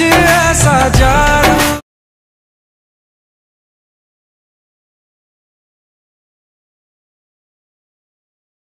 आज।